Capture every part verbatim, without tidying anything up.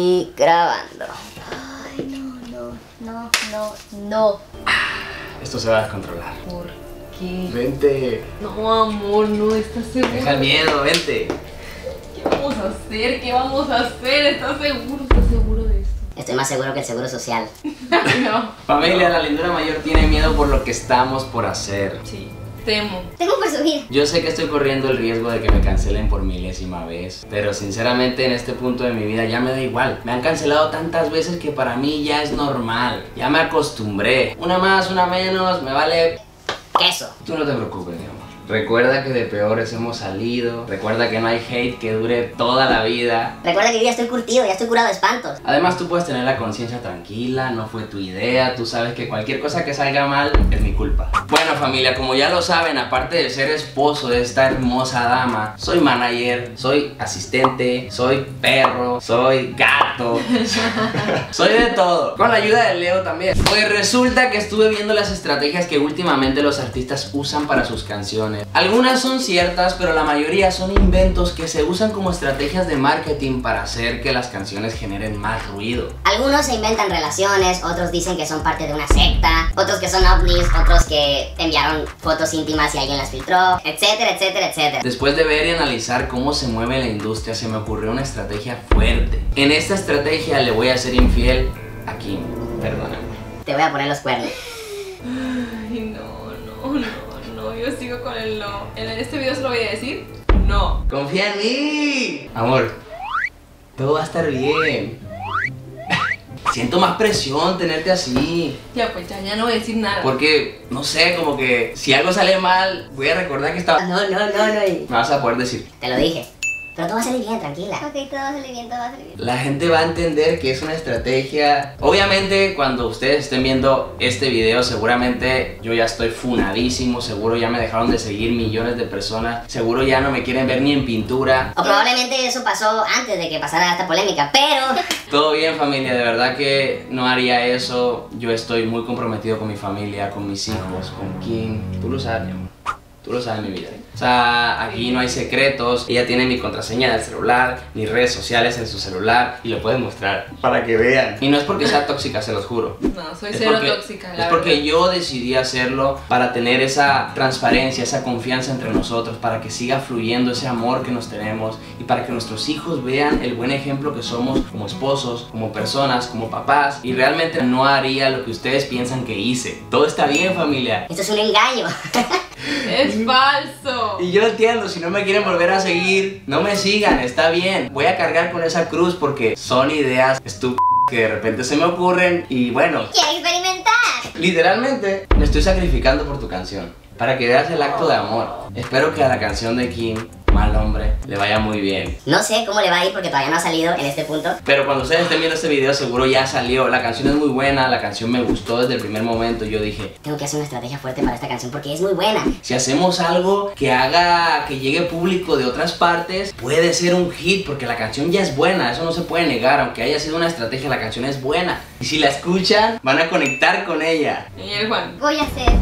Y grabando. Ay, no, no, no, no, no. Esto se va a descontrolar. ¿Por qué? Vente. No, amor, no, ¿estás seguro? Deja el miedo, vente. ¿Qué vamos a hacer? ¿Qué vamos a hacer? ¿Estás seguro? ¿Estás seguro de esto? Estoy más seguro que el seguro social. No. Familia, la lindura mayor tiene miedo por lo que estamos por hacer. Sí. Temo. Temo por su vida. Yo sé que estoy corriendo el riesgo de que me cancelen por milésima vez, pero sinceramente en este punto de mi vida ya me da igual. Me han cancelado tantas veces que para mí ya es normal. Ya me acostumbré. Una más, una menos, me vale... queso. Tú no te preocupes, mi amor. Recuerda que de peores hemos salido. Recuerda que no hay hate que dure toda la vida. Recuerda que yo ya estoy curtido, ya estoy curado de espantos. Además tú puedes tener la conciencia tranquila, no fue tu idea. Tú sabes que cualquier cosa que salga mal es mi culpa. Bueno, familia, como ya lo saben, aparte de ser esposo de esta hermosa dama, soy manager, soy asistente, soy perro, soy gato. Soy de todo, con la ayuda de Leo también. Pues resulta que estuve viendo las estrategias que últimamente los artistas usan para sus canciones. Algunas son ciertas, pero la mayoría son inventos que se usan como estrategias de marketing para hacer que las canciones generen más ruido. Algunos se inventan relaciones, otros dicen que son parte de una secta, otros que son ovnis, otros que enviaron fotos íntimas y alguien las filtró, etcétera, etcétera, etcétera. Después de ver y analizar cómo se mueve la industria, se me ocurrió una estrategia fuerte. En esta estrategia le voy a ser infiel a Kim, perdóname. Te voy a poner los cuernos. Ay, no, no, no. Yo sigo con el no. En este video se lo voy a decir, no. Confía en mí. Amor, todo va a estar bien. Siento más presión tenerte así. Ya pues, ya, ya no voy a decir nada. Porque, no sé, como que si algo sale mal, voy a recordar que estaba... No, no, no, no. Me vas a poder decir. Te lo dije. Pero todo va a salir bien, tranquila. Ok, todo va a salir bien, todo va a salir bien. La gente va a entender que es una estrategia. Obviamente, cuando ustedes estén viendo este video, seguramente yo ya estoy funadísimo. Seguro ya me dejaron de seguir millones de personas. Seguro ya no me quieren ver ni en pintura. O probablemente eso pasó antes de que pasara esta polémica, pero... Todo bien, familia, de verdad que no haría eso. Yo estoy muy comprometido con mi familia, con mis hijos, con Kim. Tú lo sabes, mi amor. Tú lo sabes, mi vida. O sea, aquí no hay secretos. Ella tiene mi contraseña del celular, mis redes sociales en su celular, y lo pueden mostrar para que vean. Y no es porque sea tóxica, se los juro. No, soy cero tóxica. Es porque yo decidí hacerlo para tener esa transparencia, esa confianza entre nosotros, para que siga fluyendo ese amor que nos tenemos y para que nuestros hijos vean el buen ejemplo que somos como esposos, como personas, como papás. Y realmente no haría lo que ustedes piensan que hice. Todo está bien, familia. Esto es un engaño. Es falso. Y yo entiendo, si no me quieren volver a seguir, no me sigan, está bien. Voy a cargar con esa cruz porque son ideas estúpidas que de repente se me ocurren. Y bueno, quiero experimentar. Literalmente me estoy sacrificando por tu canción, para que veas el acto de amor. Espero que a la canción de Kim, Mal Hombre, le vaya muy bien. No sé cómo le va a ir porque todavía no ha salido en este punto, pero cuando ustedes estén viendo este video seguro ya salió. La canción es muy buena, la canción me gustó desde el primer momento. Yo dije, tengo que hacer una estrategia fuerte para esta canción porque es muy buena. Si hacemos algo que haga que llegue público de otras partes, puede ser un hit porque la canción ya es buena. Eso no se puede negar, aunque haya sido una estrategia, la canción es buena. Y si la escuchan, van a conectar con ella. Y el Juan, voy a hacer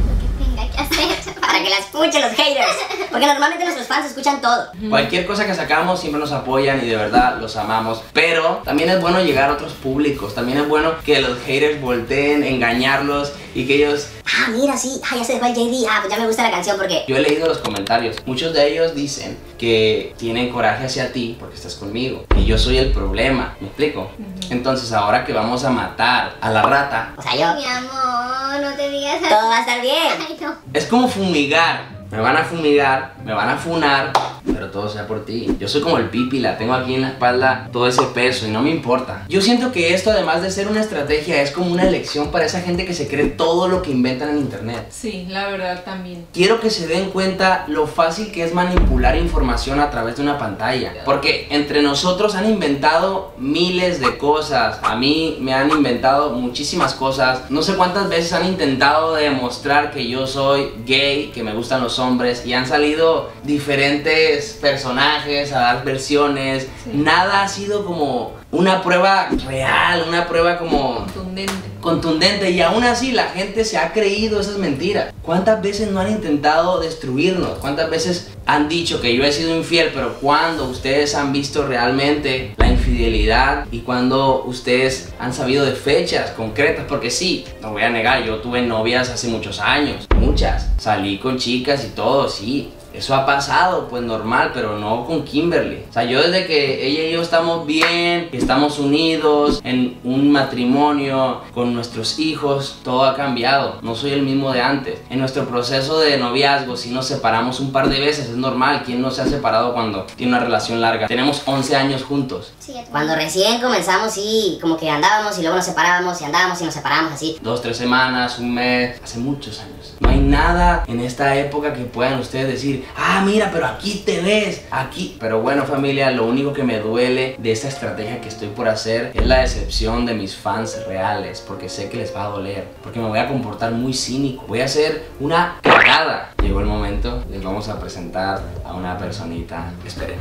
para que la escuchen los haters, porque normalmente nuestros fans escuchan todo. Cualquier cosa que sacamos siempre nos apoyan y de verdad los amamos. Pero también es bueno llegar a otros públicos. También es bueno que los haters volteen, engañarlos y que ellos... Ah, mira, sí, ah, ya se dejó el J D, ah, pues ya me gusta la canción porque... Yo he leído los comentarios, muchos de ellos dicen que tienen coraje hacia ti porque estás conmigo, y yo soy el problema, ¿me explico? Uh-huh. Entonces ahora que vamos a matar a la rata... O sea, yo... Mi amor, no te digas... Todo va a estar bien. Ay, no. Es como fumigar. Me van a fumigar, me van a funar, pero todo sea por ti. Yo soy como el pipi, la tengo aquí en la espalda, todo ese peso, y no me importa. Yo siento que esto, además de ser una estrategia, es como una elección para esa gente que se cree todo lo que inventan en internet. Sí, la verdad también. Quiero que se den cuenta lo fácil que es manipular información a través de una pantalla, porque entre nosotros han inventado miles de cosas. A mí me han inventado muchísimas cosas. No sé cuántas veces han intentado demostrar que yo soy gay, que me gustan los hombres, y han salido diferentes personajes a dar versiones. Sí. Nada ha sido como una prueba real, una prueba como... contundente. Contundente, y aún así la gente se ha creído esas mentiras. ¿Cuántas veces no han intentado destruirnos? ¿Cuántas veces han dicho que yo he sido infiel? Pero ¿cuándo ustedes han visto realmente la infidelidad? ¿Y cuándo ustedes han sabido de fechas concretas? Porque sí, no voy a negar, yo tuve novias hace muchos años, muchas. Salí con chicas y todo, sí. Eso ha pasado, pues normal, pero no con Kimberly. O sea, yo desde que ella y yo estamos bien, que estamos unidos en un matrimonio con nuestros hijos, todo ha cambiado. No soy el mismo de antes. En nuestro proceso de noviazgo, si nos separamos un par de veces, es normal. ¿Quién no se ha separado cuando tiene una relación larga? Tenemos once años juntos. Sí, cuando recién comenzamos, sí, como que andábamos y luego nos separábamos y andábamos y nos separábamos así. Dos, tres semanas, un mes, hace muchos años. No hay nada en esta época que puedan ustedes decir, ah, mira, pero aquí te ves, aquí. Pero bueno, familia, lo único que me duele de esta estrategia que estoy por hacer es la decepción de mis fans reales, porque sé que les va a doler, porque me voy a comportar muy cínico, voy a hacer una cagada. Llegó el momento, les vamos a presentar a una personita. Esperen.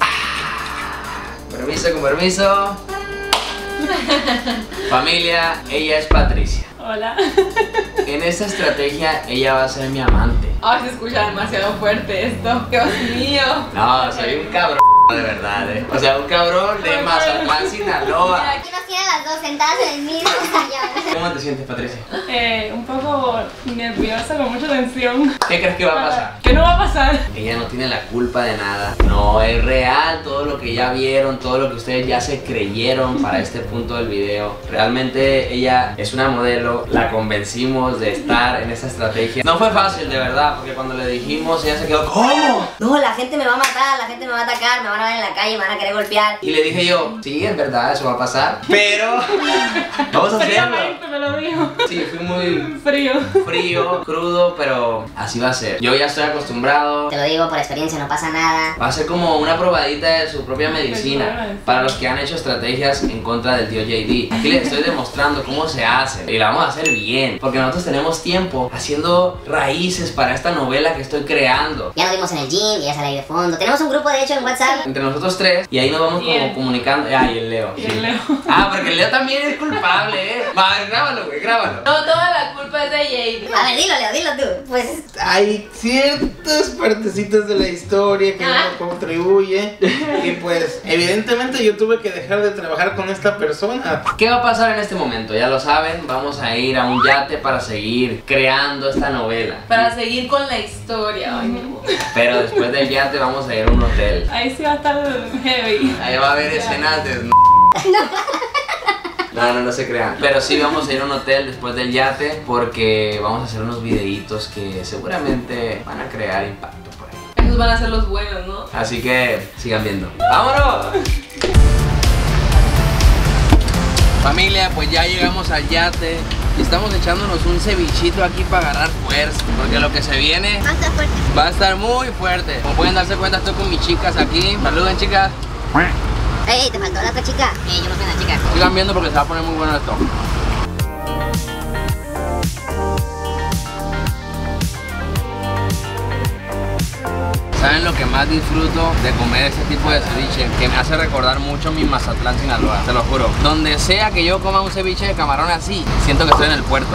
Ah, permiso, con permiso. Familia, ella es Patricia. Hola. En esta estrategia ella va a ser mi amante. Ay, oh, se escucha demasiado fuerte esto. Dios mío. No, soy un cabrón de verdad, eh. O sea, un cabrón de Mazatlán, Sinaloa. Pero aquí nos tienen las dos sentadas en el mismo sillón. ¿Cómo te sientes, Patricia? Eh, un poco nerviosa, con mucha tensión. ¿Qué crees que va a pasar? ¿Qué no va a pasar? Ella no tiene la culpa de nada. No es real todo lo que ya vieron, todo lo que ustedes ya se creyeron para este punto del video. Realmente ella es una modelo, la convencimos de estar en esta estrategia. No fue fácil, de verdad, porque cuando le dijimos ella se quedó, ¿cómo? No, la gente me va a matar, la gente me va a atacar, me van a ver en la calle, me van a querer golpear. Y le dije yo, sí, es verdad, eso va a pasar, pero vamos a hacerlo. Me lo dijo. Sí, fui muy frío, frío, crudo, pero así va a ser. Yo ya estoy acostumbrado. Te lo digo por experiencia, no pasa nada. Va a ser como una probadita de su propia medicina para los que han hecho estrategias en contra del tío J D. Aquí les estoy demostrando cómo se hace y la vamos a hacer bien, porque nosotros tenemos tiempo haciendo raíces para esta novela que estoy creando. Ya nos vimos en el gym y ya sale ahí de fondo. Tenemos un grupo de hecho en WhatsApp entre nosotros tres y ahí nos vamos como comunicando. Ay, ah, el Leo. Y el Leo. Ah, porque el Leo también es culpable, eh. Va, grábalo, güey, grábalo. No, toda la culpa es de J D. A ver, dilo, Leo, dilo tú. Pues hay ciertas partecitas de la historia que ¿ah? No contribuyen. Y pues, evidentemente yo tuve que dejar de trabajar con esta persona. ¿Qué va a pasar en este momento? Ya lo saben, vamos a ir a un yate para seguir creando esta novela. Para seguir con la historia. Ay, no. Pero después del yate vamos a ir a un hotel. Ahí sí va a estar heavy. Ahí va a haber escenas de... No, no, no se crean. Pero sí vamos a ir a un hotel después del yate, porque vamos a hacer unos videitos que seguramente van a crear impacto por ahí. Esos van a ser los buenos, ¿no? Así que sigan viendo. ¡Vámonos! Familia, pues ya llegamos al yate y estamos echándonos un cevichito aquí para agarrar fuerza, porque lo que se viene va a estar fuerte. Va a estar muy fuerte. Como pueden darse cuenta, estoy con mis chicas aquí. Saluden, chicas. ¡Ey! ¿Te faltó la otra chica? Ey, yo no soy la chica. Sigan viendo porque se va a poner muy bueno esto. ¿Saben lo que más disfruto de comer este tipo de ceviche? Que me hace recordar mucho mi Mazatlán, Sinaloa, te lo juro. Donde sea que yo coma un ceviche de camarón así, siento que estoy en el puerto.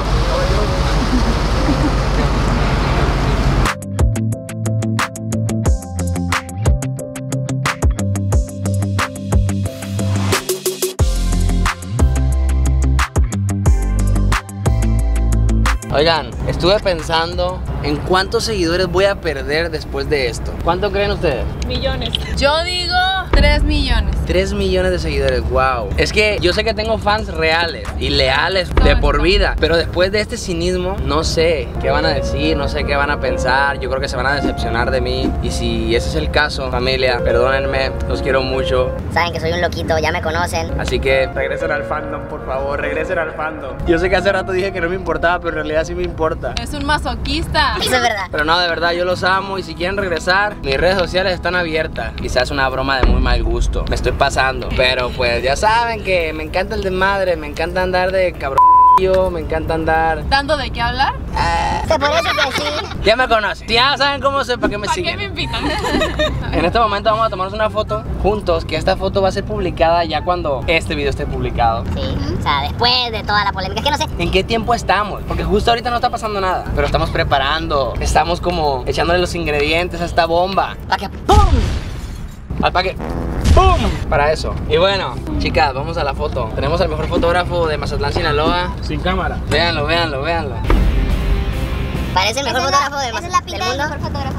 Oigan, estuve pensando en cuántos seguidores voy a perder después de esto. ¿Cuánto creen ustedes? Millones. Yo digo tres millones. tres millones de seguidores, wow. Es que yo sé que tengo fans reales y leales de por vida, pero después de este cinismo, no sé qué van a decir, no sé qué van a pensar. Yo creo que se van a decepcionar de mí. Y si ese es el caso, familia, perdónenme, los quiero mucho. Saben que soy un loquito, ya me conocen. Así que regresen al fandom, por favor, regresen al fandom. Yo sé que hace rato dije que no me importaba, pero en realidad sí me importa. Es un masoquista. Eso es verdad. Pero no, de verdad, yo los amo y si quieren regresar, mis redes sociales están abiertas. Quizás una broma de muy mal gusto, me estoy pasando, pero pues ya saben que me encanta el desmadre, me encanta andar de cabrón Yo me encanta andar. ¿Tanto de qué hablar? Ah, se parece que sí. Ya me conoces. Ya saben cómo soy, para qué me ¿Para siguen. ¿Para qué me invitan? En este momento vamos a tomarnos una foto juntos, que esta foto va a ser publicada ya cuando este video esté publicado. Sí, o sea, después de toda la polémica, es que no sé en qué tiempo estamos, porque justo ahorita no está pasando nada, pero estamos preparando, estamos como echándole los ingredientes a esta bomba. Para que ¡pum! Al paquete. ¡Pum! Para eso. Y bueno, chicas, vamos a la foto. Tenemos al mejor fotógrafo de Mazatlán, Sinaloa. Sin cámara. Véanlo, véanlo, véanlo. Parece el mejor fotógrafo de Mazatlán. Es la pinta del mejor fotógrafo.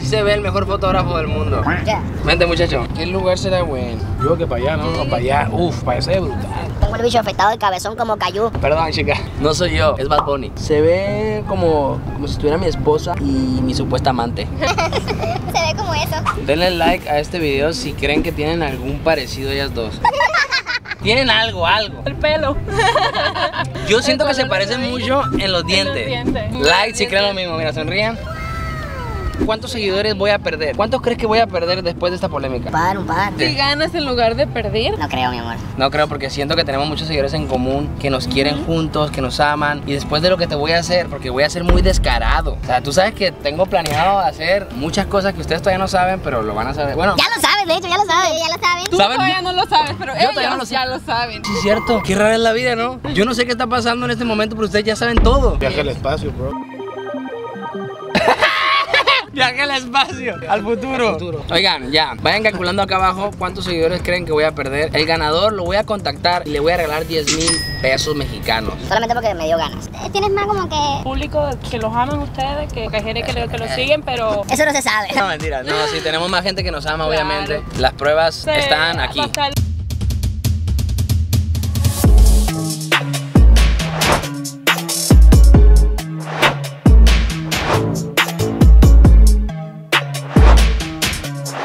Sí se ve el mejor fotógrafo del mundo. Ya. Vente, muchacho. ¿Qué lugar será bueno? Yo que para allá, no, no, para allá. Uf, para allá es brutal. Tengo el bicho afectado de cabezón como Caillou. Perdón, chica. No soy yo, es Bad Bunny. Se ve como, como si estuviera mi esposa y mi supuesta amante. Se ve como eso. Denle like a este video si creen que tienen algún parecido ellas dos. Tienen algo, algo. El pelo. Yo siento que se parecen mucho en los dientes. En los dientes. Like si creen lo mismo. Mira, sonríen. ¿Cuántos seguidores voy a perder? ¿Cuántos crees que voy a perder después de esta polémica? Par, un par. ¿Si ganas en lugar de perder? No creo, mi amor. No creo, porque siento que tenemos muchos seguidores en común, que nos quieren uh-huh. juntos, que nos aman. Y después de lo que te voy a hacer, porque voy a ser muy descarado. O sea, tú sabes que tengo planeado hacer muchas cosas que ustedes todavía no saben, pero lo van a saber. Bueno, ya lo sabes, de hecho, ya lo sabes, ya lo saben. Tú ¿Saben? todavía no lo sabes, pero ellos no lo ya lo saben. Sí, es cierto. Qué rara es la vida, ¿no? Yo no sé qué está pasando en este momento, pero ustedes ya saben todo. Viaje al espacio, bro. Viaje al espacio, al futuro. futuro Oigan, ya, vayan calculando acá abajo cuántos seguidores creen que voy a perder. El ganador lo voy a contactar y le voy a regalar diez mil pesos mexicanos. Solamente porque me dio ganas. Tienes más como que público que los aman ustedes, que hay gente que, que los siguen, pero eso no se sabe. No, mentira, no, sí, tenemos más gente que nos ama, claro. Obviamente. Las pruebas se están aquí.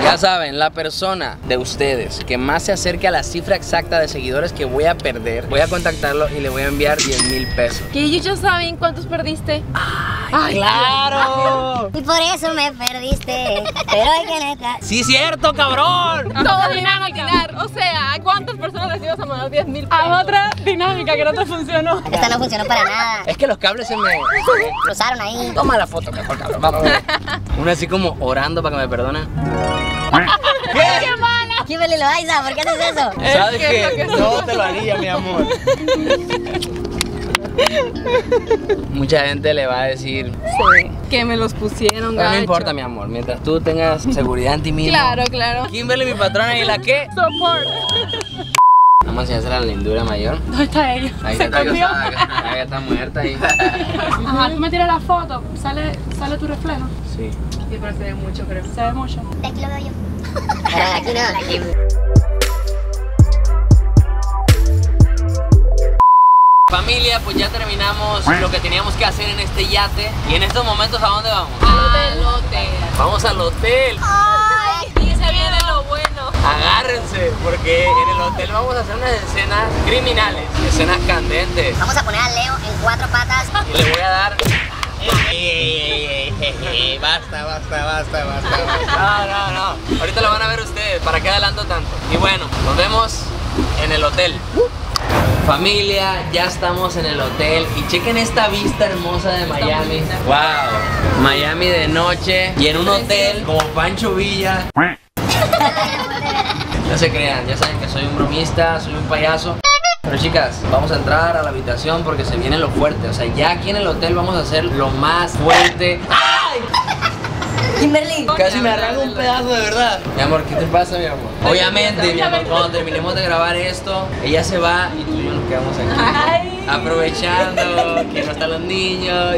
Ya saben, la persona de ustedes que más se acerque a la cifra exacta de seguidores que voy a perder, voy a contactarlo y le voy a enviar diez mil pesos. Que ellos ya saben cuántos perdiste. ¡Ay, Ay claro! Dios. Y por eso me perdiste. Pero hay que neta. ¡Sí, cierto, cabrón! Todo dinámica. O sea, ¿a cuántas personas les ibas a mandar diez mil pesos? A otra dinámica que no te funcionó. Esta no funcionó para nada. Es que los cables se me cruzaron ahí. Toma la foto, mejor, cabrón. Vamos. Uno así como orando para que me perdone. ¿Qué? ¡Qué mala! Kimberly Loaiza, ¿por qué haces eso? ¿Sabes qué? No te lo haría, mi amor. Mucha gente le va a decir sí, que me los pusieron, gancho. No importa, mi amor, mientras tú tengas seguridad en ti mismo. Claro, claro. Kimberly, mi patrona, ¿y la qué? Support. Vamos a enseñársela a la lindura mayor. ¿Dónde está ella? Ahí está, está, está muerta ahí. Ajá, tú me tiras la foto, sale, sale tu reflejo. Sí. Sí, pero se ve mucho, creo. Se ve mucho. De aquí lo veo yo. Pero de aquí no, de aquí. Familia, pues ya terminamos lo que teníamos que hacer en este yate. Y en estos momentos, ¿a dónde vamos? Al hotel. Vamos al hotel. ¡Ay! Y se viene lo bueno. Agárrense, porque en el hotel vamos a hacer unas escenas criminales, escenas candentes. Vamos a poner a Leo en cuatro patas. Y le voy a dar... Ey, ey, ey, ey, ey. Basta, basta, basta, basta, basta. No, no, no. Ahorita lo van a ver ustedes. ¿Para qué adelanto tanto? Y bueno, nos vemos en el hotel. Familia, ya estamos en el hotel. Y chequen esta vista hermosa de Miami. Wow, Miami de noche. Y en un hotel como Pancho Villa. No se crean, ya saben que soy un bromista, soy un payaso. Pero chicas, vamos a entrar a la habitación porque se viene lo fuerte. O sea, ya aquí en el hotel vamos a hacer lo más fuerte. ¡Ay! Kimberly, casi me arranco un pedazo, de verdad. Mi amor, ¿qué te pasa, mi amor? Obviamente, mi amor, cuando terminemos de grabar esto, ella se va y tú y yo nos quedamos aquí. Aprovechando que no están los niños.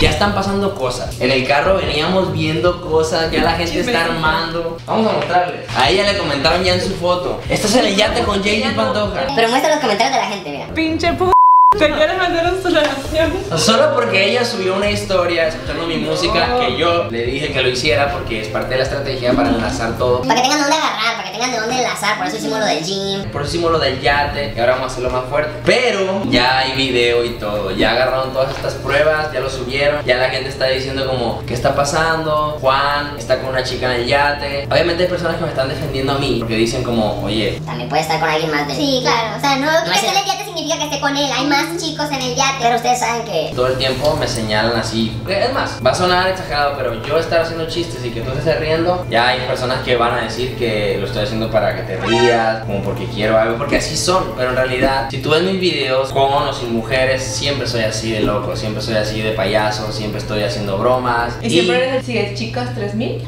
Ya están pasando cosas. En el carro veníamos viendo cosas. Ya la gente está armando. Vamos a mostrarles. A ella le comentaron ya en su foto. Esto es el yate con Juan de Dios Pantoja. Pero muestra los comentarios de la gente, mira. Pinche p***. ¿Te quieres meter en su relación? Solo porque ella subió una historia escuchando mi música que yo le dije que lo hiciera porque es parte de la estrategia para enlazar todo. Para que tengan dónde agarrar, para que tengan de dónde enlazar, por eso hicimos lo del gym, por eso hicimos lo del yate y ahora vamos a hacerlo más fuerte. Pero ya hay video y todo, ya agarraron todas estas pruebas, ya lo subieron, ya la gente está diciendo como ¿qué está pasando? Juan está con una chica en el yate. Obviamente hay personas que me están defendiendo a mí porque dicen como, oye, también puede estar con alguien más de... Sí, claro, o sea, no, no que esté en el yate significa que esté con él, hay más chicos en el yate, pero ustedes saben que todo el tiempo me señalan así. Es más, va a sonar exagerado, pero yo estar haciendo chistes y que tú estés riendo, ya hay personas que van a decir que lo estoy haciendo para que te rías, como porque quiero algo, porque así son. Pero en realidad, si tú ves mis videos con o sin mujeres, siempre soy así de loco, siempre soy así de payaso, siempre estoy haciendo bromas. Y, y... siempre eres el sigue chicas tres mil.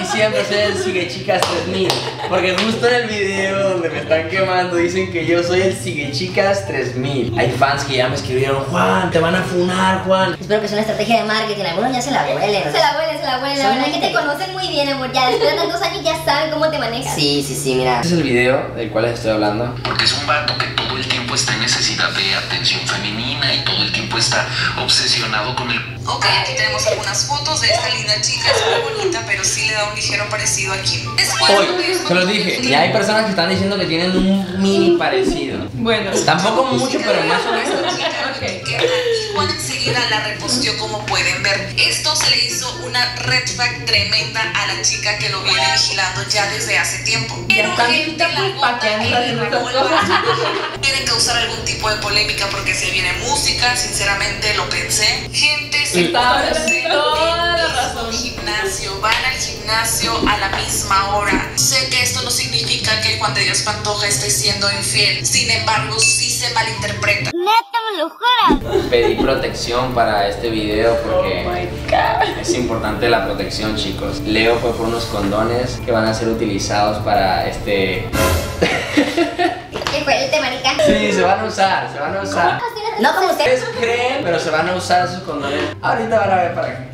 Y siempre soy el sigue chicas tres mil, porque justo en el video donde me están quemando dicen que yo soy el sigue chicas tres mil. Hay fans que ya me escribieron, Juan, te van a funar, Juan. Espero que sea una estrategia de marketing, algunos ya se la huelen, ¿no? Se la huelen, se la huelen, la verdad es que te conocen muy bien, amor, ya después de tantos años ya saben cómo te manejas. Sí, sí, sí, mira. Este es el video del cual les estoy hablando. Porque es un vato que todo el tiempo está en necesidad de atención femenina y todo el tiempo está obsesionado con el... Ok, aquí tenemos algunas fotos de esta linda chica, es muy bonita, pero sí le da un ligero parecido a Kim. Después, Hoy, se los dije, y hay personas que están diciendo que tienen un mini parecido. Bueno, tampoco mucho, pero más o menos. Okay. Juan enseguida la reposteó, como pueden ver. Esto se le hizo una red flag tremenda a la chica que lo viene vigilando ya desde hace tiempo. Pero gente la bota y le revuelva. Quieren causar algún tipo de polémica porque se viene música, sinceramente lo pensé. Gente se conoce en gimnasio, van al gimnasio a la misma hora. Sé que esto no significa que Juan de Dios Pantoja esté siendo infiel, sin embargo sí se malinterpreta. Pedí protección para este video porque oh my God, es importante la protección, chicos. Leo fue por unos condones que van a ser utilizados para este... ¿Qué fue el tema, marica? Sí, se van a usar, se van a usar. No como ustedes creen, pero se van a usar sus condones. Ahorita van a ver para qué.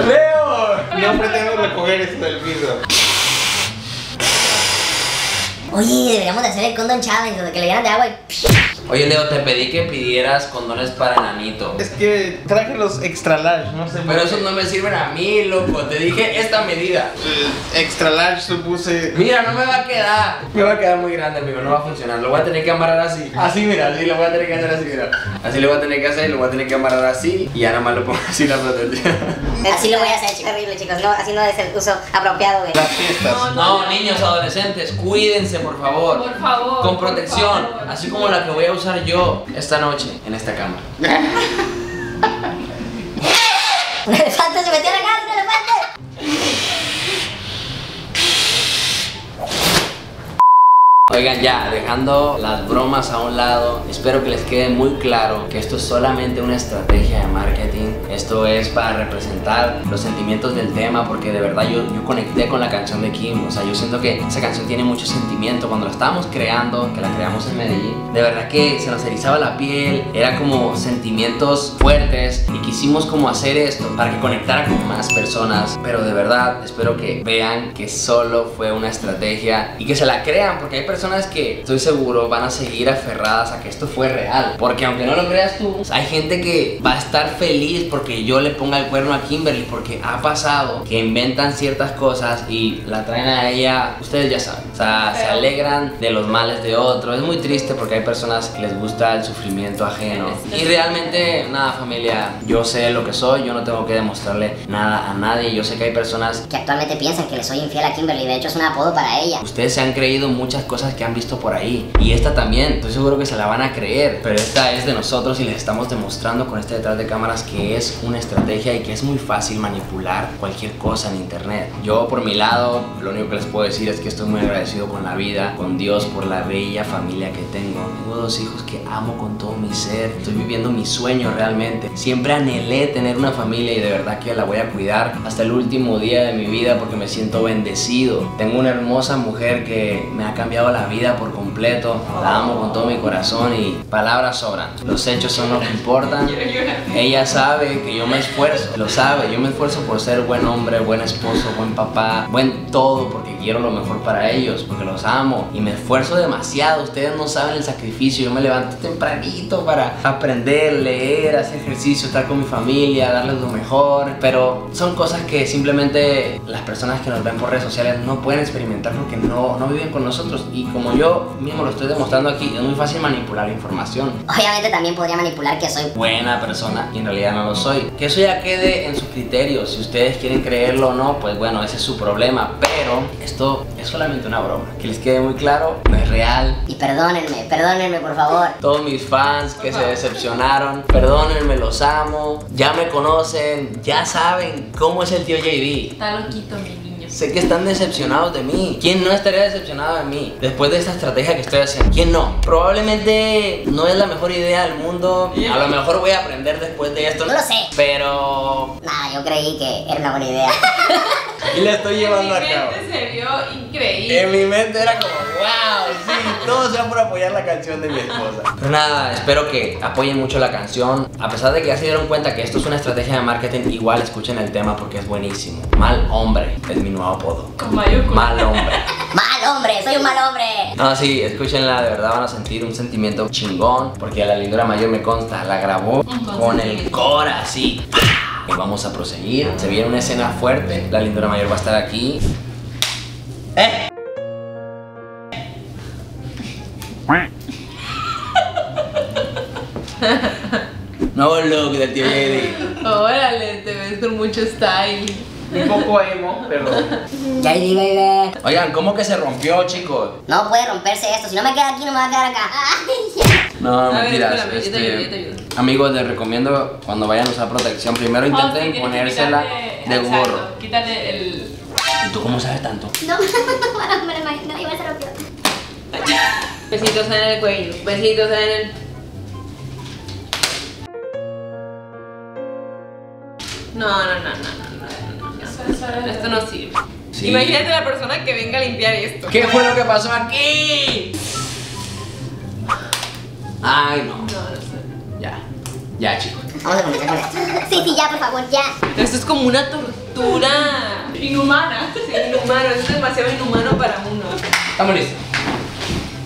Leo, no pretendo recoger eso del piso. Oye, deberíamos de hacer el condón challenge donde que le llenan de agua y... Oye, Leo, te pedí que pidieras condones para enanito. Es que traje los extra large, no sé. Pero esos no me sirven a mí, loco. Te dije esta medida. Uh, extra large supuse. Mira, no me va a quedar. Me va a quedar muy grande, amigo. No va a funcionar. Lo voy a tener que amarrar así. Así, mira. Así lo voy a tener que hacer así, mira. Así lo voy a tener que hacer y lo voy a tener que amarrar así. Y ya nomás lo pongo así la protección. Así lo voy a hacer, chicos. Terrible, chicos. No, así no es el uso apropiado, güey. Las fiestas. No, no, no, niños, adolescentes, cuídense, por favor. Por favor. Con protección. Por favor. Así como la que voy a usar yo esta noche en esta cama. ¡Un elefante se metió en la casa, un elefante! Oigan, ya, dejando las bromas a un lado, espero que les quede muy claro que esto es solamente una estrategia de marketing. Esto es para representar los sentimientos del tema, porque de verdad yo, yo conecté con la canción de Kim. O sea, yo siento que esa canción tiene mucho sentimiento. Cuando la estábamos creando, que la creamos en Medellín, de verdad que se nos erizaba la piel. Era como sentimientos fuertes y quisimos como hacer esto para que conectara con más personas. Pero de verdad, espero que vean que solo fue una estrategia y que se la crean, porque hay personas que estoy seguro van a seguir aferradas a que esto fue real. Porque aunque no lo creas tú, hay gente que va a estar feliz por que yo le ponga el cuerno a Kimberly, porque ha pasado que inventan ciertas cosas y la traen a ella. Ustedes ya saben, o sea, se alegran de los males de otro. Es muy triste porque hay personas que les gusta el sufrimiento ajeno. Y realmente, nada, familia, yo sé lo que soy, yo no tengo que demostrarle nada a nadie. Yo sé que hay personas que actualmente piensan que le soy infiel a Kimberly, de hecho es un apodo para ella. Ustedes se han creído muchas cosas que han visto por ahí, y esta también, estoy seguro que se la van a creer, pero esta es de nosotros y les estamos demostrando con este detrás de cámaras que es una estrategia y que es muy fácil manipular cualquier cosa en internet. Yo por mi lado, lo único que les puedo decir es que estoy muy agradecido con la vida, con Dios, por la bella familia que tengo. Tengo dos hijos que amo con todo mi ser. Estoy viviendo mi sueño realmente. Siempre anhelé tener una familia y de verdad que la voy a cuidar hasta el último día de mi vida porque me siento bendecido. Tengo una hermosa mujer que me ha cambiado la la vida por completo, la amo con todo mi corazón y palabras sobran. Los hechos son los que importan. Ella sabe que yo me esfuerzo, lo sabe, yo me esfuerzo por ser buen hombre, buen esposo, buen papá, buen todo, porque quiero lo mejor para ellos, porque los amo y me esfuerzo demasiado. Ustedes no saben el sacrificio, yo me levanto tempranito para aprender, leer, hacer ejercicio, estar con mi familia, darles lo mejor, pero son cosas que simplemente las personas que nos ven por redes sociales no pueden experimentar porque no, no viven con nosotros, y como yo mismo lo estoy demostrando aquí, es muy fácil manipular la información. Obviamente también podría manipular que soy buena persona y en realidad no lo soy. Que eso ya quede en sus criterios, si ustedes quieren creerlo o no, pues bueno, ese es su problema, pero esto es solamente una broma, que les quede muy claro, no es real. Y perdónenme, perdónenme por favor. Todos mis fans que se decepcionaron, perdónenme, los amo, ya me conocen, ya saben cómo es el tío J B. Está loquito, mi niño. Sé que están decepcionados de mí. ¿Quién no estaría decepcionado de mí después de esta estrategia que estoy haciendo? ¿Quién no? Probablemente no es la mejor idea del mundo. A lo mejor voy a aprender después de esto. No lo sé. Pero... Nah, yo creí que era una buena idea. Y la estoy llevando a cabo. En mi mente se vio increíble. En mi mente era como, wow, sí, todo sea por apoyar la canción de mi esposa. Pero nada, espero que apoyen mucho la canción. A pesar de que ya se dieron cuenta que esto es una estrategia de marketing, igual escuchen el tema porque es buenísimo. Mal hombre es mi nuevo apodo. Con mayúsculas. Mal hombre. Mal hombre, soy un mal hombre. No, sí, escúchenla, de verdad van a sentir un sentimiento chingón, porque a la lindura mayor, me consta, la grabó con el cora, así. Vamos a proseguir, se viene una escena fuerte, la lindura mayor va a estar aquí. ¡Eh! Nuevo look del tío J D. Órale, te ves con mucho style. Un poco emo, pero... J D, baby. Oigan, ¿cómo que se rompió, chicos? No puede romperse esto, si no me queda aquí no me va a quedar acá. No, mentiras. Amigos, les recomiendo cuando vayan a usar protección, primero intenten oh, ponérsela quitarle, de gorro. Exacto, quítale el... ¿Y tú cómo sabes tanto? No, no me lo imagino, igual se rompió. Besitos en el cuello, besitos en el... No, no, no, no, no, no, no, no. Esto no sirve. Sí. Imagínate la persona que venga a limpiar esto. ¿Qué fue lo que pasó aquí? Ay, no. No, no sé. Ya, ya, chicos. Vamos a comenzar con esto. Sí, sí, ya, por favor, ya. Esto es como una tortura inhumana. Sí, inhumano. Esto es demasiado inhumano para uno. Estamos listos.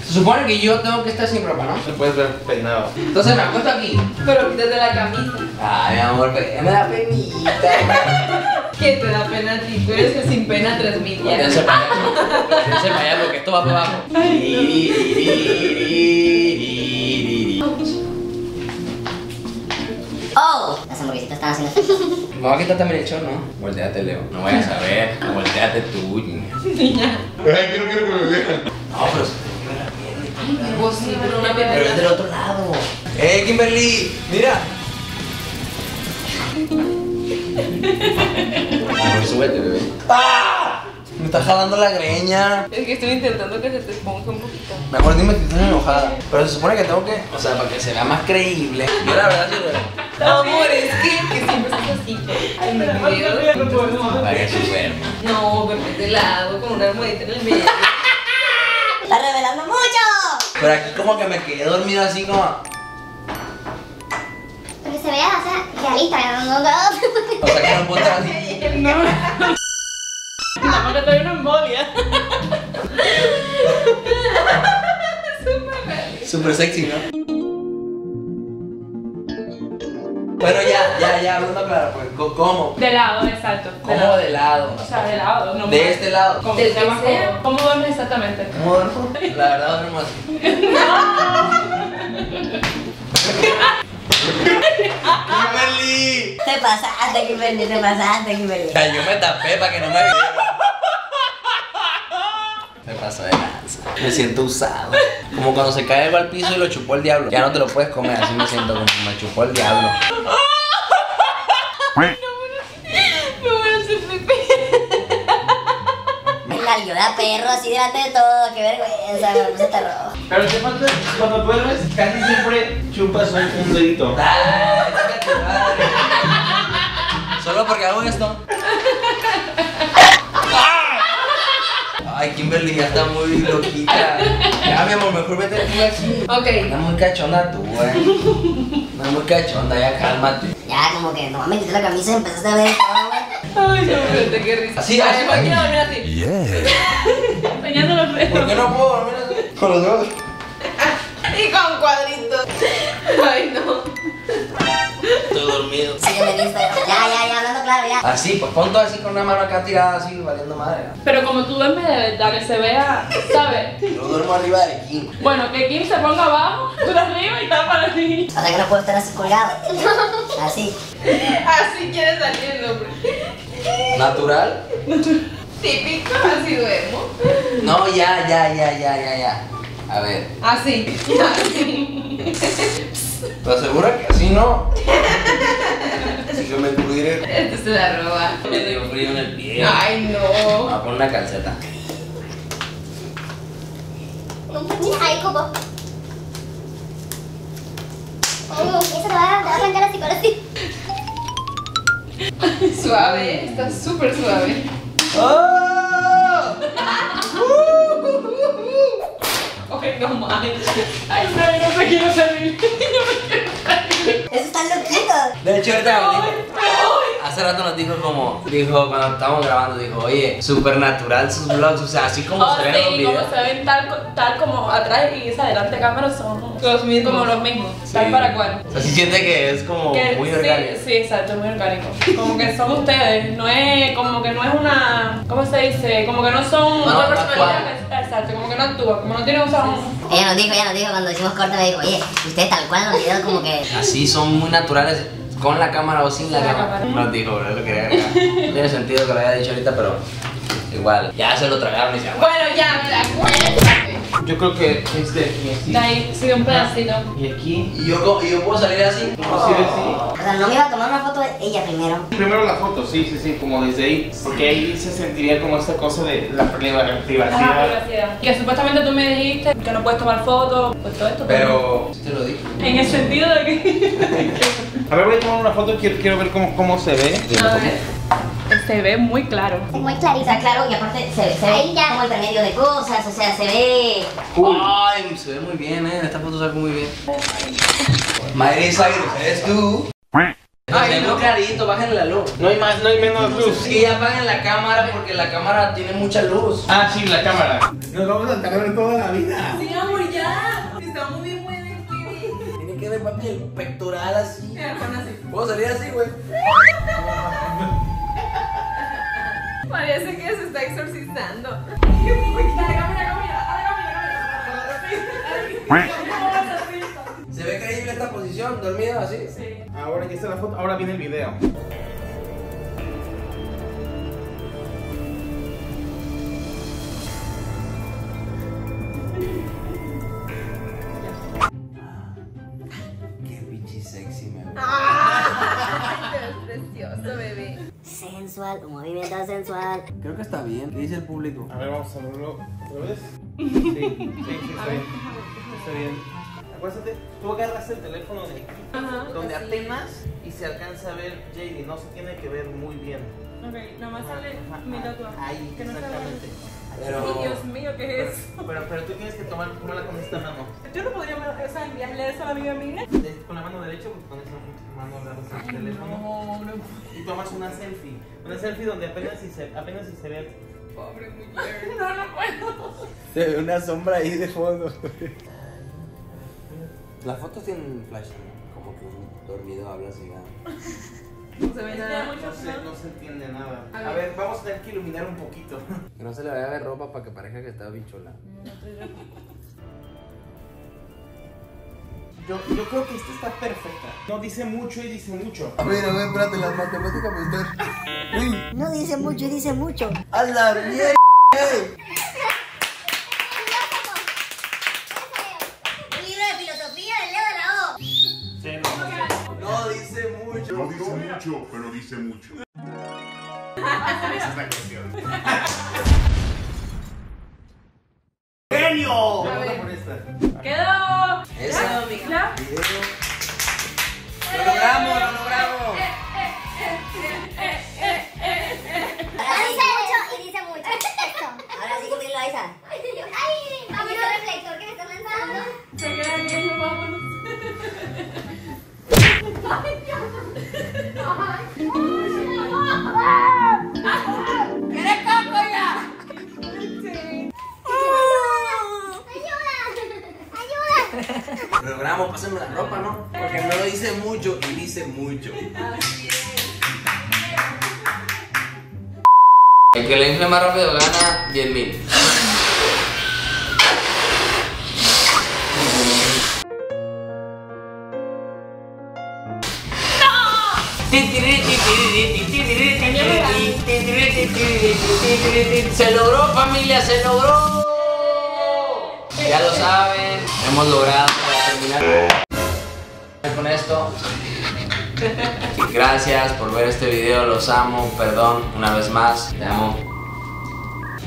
Se supone que yo tengo que estar sin ropa, ¿no? Se puede ver peinado. Entonces me acuesto aquí. Pero quítate la camisa. Ay, mi amor, me da penita. ¿Qué te da pena a ti? Tú eres el sin pena tres mil. Pónganse para allá. Pónganse para allá porque esto va para abajo. ¡Oh! Las hamburguesitas están haciendo efecto. Me voy a quitar también el short, ¿no? Volteate, Leo. No vayas a ver. Volteate tú, niña. Ay, que no quiero que me vean. No, pero... Sí, pero, una pero es del otro lado. ¡Eh, Kimberly! ¡Mira! Mejor súbete, bebé. ¡Ah! Me está jalando la greña. Es que estoy intentando que se te esponje un poquito. Me acuerdo que me estoy enojada. Pero se supone que tengo que... O sea, para que se vea más creíble. Yo la verdad, yo... Amor, es que... Que siempre estás así. Ay, me olvidó. Para que sube. No, me metí de lado con una almohadita en el medio. ¡Está revelando mucho! Pero aquí como que me quedé dormido así como... Pero que se vea, o sea, realista, no, no. O sea, que no puedo estar así. No, no, no, trae una embolia. Súper Súper sexy, ¿no? Bueno, ya, ya, ya, hablando claro, pues, ¿cómo? De lado, exacto. ¿Cómo de lado? De lado. O sea, de lado. No, de este lado. ¿Cómo se llama? ¿Cómo duermes exactamente? ¿Cómo duermo? La verdad, duermo así. ¡Kimberly! Te pasaste, Kimberly, te pasaste, Kimberly. O sea, yo me tapé para que no me vieran. Me pasó de lanza. Me siento usado. Como cuando se cae algo al piso y lo chupó el diablo. Ya no te lo puedes comer, así me siento como me chupó el diablo. No, no voy a hacer pipí. La llora perro así delante de todo. Qué vergüenza, me puse hasta rojo. Pero te falta, cuando duermes casi siempre chupas un dedito. Ay, chica, madre. Solo porque hago esto. Ay, Kimberly ya está muy loquita. Ya, mi amor, mejor vete tú aquí. Ok. Está muy cachonda tú, güey. No, muy cachonda, ya cálmate. Ya, como que no me quité la camisa y empezaste a ver todo, güey. Ay, no, pero qué risa. Así, así. ¿Por qué no dormir así? Yeah. Peñando los dedos. ¿Por qué no puedo dormir así? Con los dedos. Y con cuadritos. Ay, no. Estoy dormido. Sí, me listo. Ya, ya, ya, hablando claro, ya. Así, pues pon todo así con una mano acá tirada así, valiendo madre. Pero como tú duermes de verdad, que se vea, ¿sabes? Yo duermo arriba de Kim. Bueno, que Kim se ponga abajo, tú arriba y está para ti. O sea que no puedo estar así colgado. Así. Así quiere salir el hombre. ¿Natural? Natural. Típico, así duermo. No, ya, ya, ya, ya, ya, ya. A ver. Así. ¿Te aseguras que así no? Si yo me cuide. Esto se la roba. Me dio frío en el pie. Ay, no. Vamos a poner una calceta. Ay, como. Ay, eso te va a arrancar así, ahora sí. Suave, está súper suave. Ay, no manches. Ay, no, no me quiero salir. No me quiero salir. Eso está loquito. De hecho, ahorita hace rato nos dijo como, dijo cuando estábamos grabando, dijo, oye, súper natural sus vlogs, o sea, así como oh, se ven sí, los videos. Como se ven tal, tal como atrás y adelante cámara son los mismos. Como los mismos, sí. Tal para cual. O sea, se siente que es como que muy sí, orgánico. Sí, exacto, muy orgánico. Como que son ustedes, no es, como que no es una, ¿cómo se dice? Como que no son no, otra personalidad. Exacto, como que no actúa, como no tiene un sabor. Ella nos dijo, ella nos dijo cuando hicimos corte, me dijo, oye, ustedes tal cual los videos como que... Así son muy naturales. Con la cámara o sin la, la cámara. cámara. No dijo, bro, lo quería agregar. No tiene sentido que lo haya dicho ahorita, pero igual. Ya se lo tragaron y se aguanta. Bueno, ya me la cuento. Yo creo que este y así. De ahí, sigue un pedacito. Y aquí. ¿Y yo, y yo puedo salir así? No, oh. Así, así. O sea, no me iba a tomar una foto de ella primero. Primero la foto, sí, sí, sí, como desde ahí. Porque ahí se sentiría como esta cosa de la privacidad. Ah, privacidad. Que supuestamente tú me dijiste que no puedes tomar fotos, pues todo esto. Pero, te lo dije. En el sentido de que... A ver, voy a tomar una foto, quiero, quiero ver cómo, cómo se ve. A ver. Se ve muy claro. Muy clarito. Está claro y aparte se, se ve ya como el remedio de cosas, o sea, se ve... Uy. Ay, se ve muy bien, eh, esta foto sale muy bien. Madre Cyrus, ¿eres tú? Ay, no, clarito, bajen la luz. No hay más, no hay menos luz. Y apaguen la cámara porque la cámara tiene mucha luz. Ah, sí, la cámara. Nos vamos a encargar en toda la vida. Sí, amor, ya. Estamos bien. De papi el pectoral así. ¿Puedo salir así, güey? Parece que se está exorcizando. Se ve creíble esta posición, dormida así. Sí. Ahora que está la foto, ahora viene el video. Sensual, un movimiento sensual. Creo que está bien, ¿qué dice el público? A ver, vamos a verlo. ¿Lo ves? Sí, sí, sí, está bien. Está bien. Acuérdate, tú agarras el teléfono de aquí, ajá, donde así apenas y se alcanza a ver J D, no se tiene que ver muy bien. Ok, nomás sale ajá, mi tatuaje. Ahí, que no exactamente. Pero... Dios mío, ¿qué es eso? Pero, pero, pero tú tienes que tomar la con esta mano. Yo no podría enviarle eso a la amiga mía. Con la mano derecha, pues con esa mano agarras el teléfono. No, no. Y tomas una selfie. Una selfie donde apenas si se, apenas si se ve. Pobre mujer. No, no puedo. Se ve una sombra ahí de fondo. Las fotos tienen flash, ¿no? Como que un dormido habla así, ¿no? No se ve nada, no se, no se entiende nada. A ver. A ver, vamos a tener que iluminar un poquito. Que no se le vaya a ver ropa para que parezca que está bichola. Yo, yo creo que esta está perfecta. No dice mucho y dice mucho. A ver, a ver, espérate, las matemáticas me están... No dice mucho y dice mucho. ¡A la mierda! No dice mucho, pero dice mucho. Esa es la cuestión. ¡Genio! ¡Quedó! ¡Eso, amiga! ¡Lo logramos, lo logramos! No dice mucho y dice mucho. Ahora sí que me lo avisa. ¡Ay! ¡Vamos al reflector! Programa, pásenme la ropa, ¿no? Porque no lo dice mucho y dice mucho. El que le infle más rápido gana diez mil. Se logró, familia, se logró. Ya lo saben, hemos logrado terminar con esto. Gracias por ver este video, los amo, perdón, una vez más, te amo.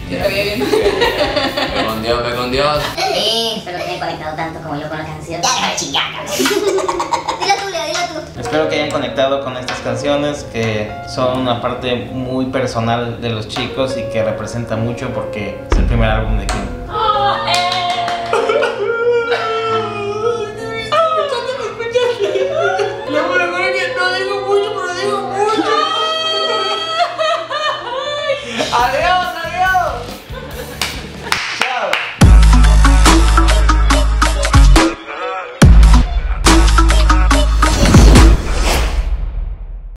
Te lo vi bien. Ve con Dios, ve con Dios. Sí, espero que hayan conectado tanto como yo con las canciones. Ya, chingada. Dilo tú, Leo, dilo tú. Espero que hayan conectado con estas canciones, que son una parte muy personal de los chicos y que representa mucho porque es el primer álbum de Kim. Oh, eh.